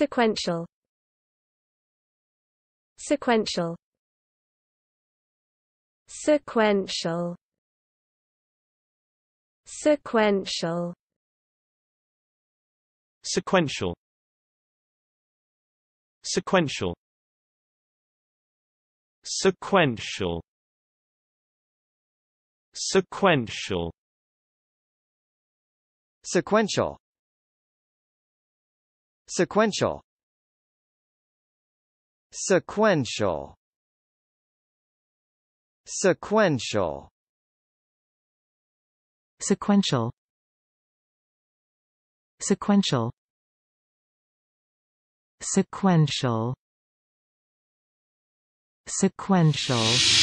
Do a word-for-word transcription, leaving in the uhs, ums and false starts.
Sequential. Sequential. Sequential. Sequential. Sequential. Sequential. Sequential. Sequential. Sequential. Sequential. Sequential. Sequential. Sequential. Sequential. Sequential. Sequential.